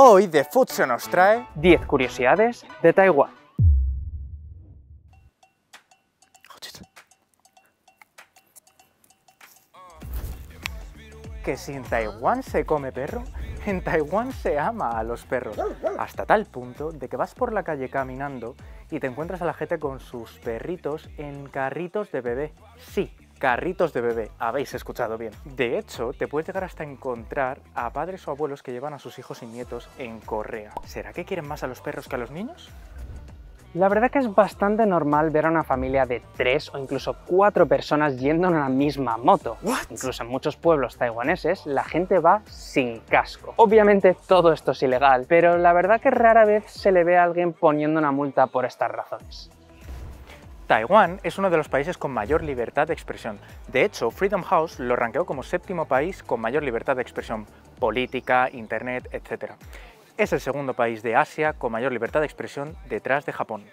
Hoy TheFoodsion nos trae 10 curiosidades de Taiwán. Que si en Taiwán se come perro, en Taiwán se ama a los perros, hasta tal punto de que vas por la calle caminando y te encuentras a la gente con sus perritos en carritos de bebé. Sí, carritos de bebé, habéis escuchado bien. De hecho, te puedes llegar hasta encontrar a padres o abuelos que llevan a sus hijos y nietos en correa. ¿Será que quieren más a los perros que a los niños? La verdad que es bastante normal ver a una familia de 3 o incluso 4 personas yendo en la misma moto. ¿Qué? Incluso en muchos pueblos taiwaneses la gente va sin casco. Obviamente todo esto es ilegal, pero la verdad que rara vez se le ve a alguien poniendo una multa por estas razones. Taiwán es uno de los países con mayor libertad de expresión. De hecho, Freedom House lo rankeó como 7º país con mayor libertad de expresión política, internet, etc. Es el 2º país de Asia con mayor libertad de expresión detrás de Japón.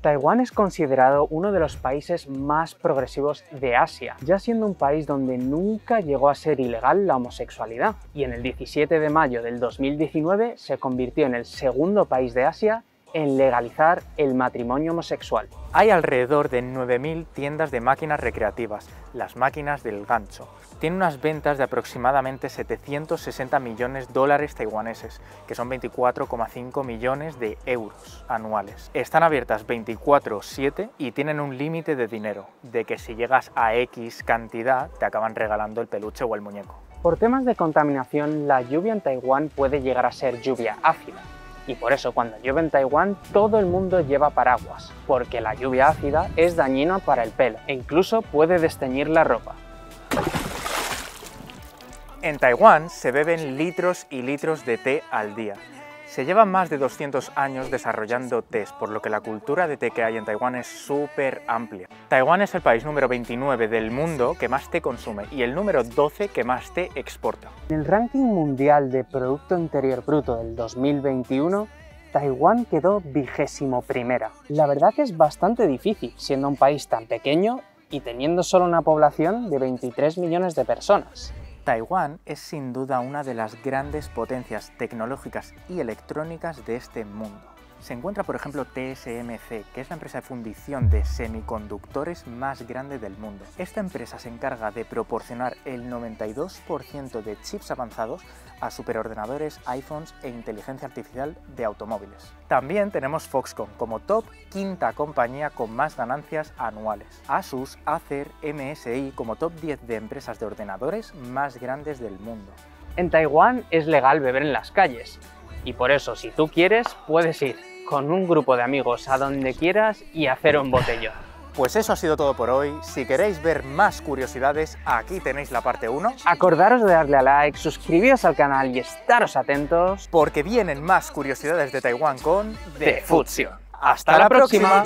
Taiwán es considerado uno de los países más progresivos de Asia, ya siendo un país donde nunca llegó a ser ilegal la homosexualidad, y en el 17 de mayo del 2019 se convirtió en el 2º país de Asia en legalizar el matrimonio homosexual. Hay alrededor de 9.000 tiendas de máquinas recreativas, las máquinas del gancho. Tiene unas ventas de aproximadamente 760 millones de dólares taiwaneses, que son 24,5 millones de euros anuales. Están abiertas 24/7 y tienen un límite de dinero, de que si llegas a X cantidad te acaban regalando el peluche o el muñeco. Por temas de contaminación, la lluvia en Taiwán puede llegar a ser lluvia ácida. Y por eso cuando llueve en Taiwán todo el mundo lleva paraguas, porque la lluvia ácida es dañina para el pelo e incluso puede desteñir la ropa. En Taiwán se beben litros y litros de té al día. Se llevan más de 200 años desarrollando tés, por lo que la cultura de té que hay en Taiwán es súper amplia. Taiwán es el país número 29 del mundo que más té consume y el número 12 que más té exporta. En el ranking mundial de Producto Interior Bruto del 2021, Taiwán quedó 21ª. La verdad que es bastante difícil, siendo un país tan pequeño y teniendo solo una población de 23 millones de personas. Taiwán es sin duda una de las grandes potencias tecnológicas y electrónicas de este mundo. Se encuentra, por ejemplo, TSMC, que es la empresa de fundición de semiconductores más grande del mundo. Esta empresa se encarga de proporcionar el 92% de chips avanzados a superordenadores, iPhones e inteligencia artificial de automóviles. También tenemos Foxconn como top 5ª compañía con más ganancias anuales. Asus, Acer, MSI como top 10 de empresas de ordenadores más grandes del mundo. En Taiwán es legal beber en las calles y por eso si tú quieres puedes ir con un grupo de amigos a donde quieras y hacer un botellón. Pues eso ha sido todo por hoy. Si queréis ver más curiosidades, aquí tenéis la parte 1. Acordaros de darle a like, suscribiros al canal y estaros atentos, porque vienen más curiosidades de Taiwán con TheFoodsion. ¡Hasta la próxima!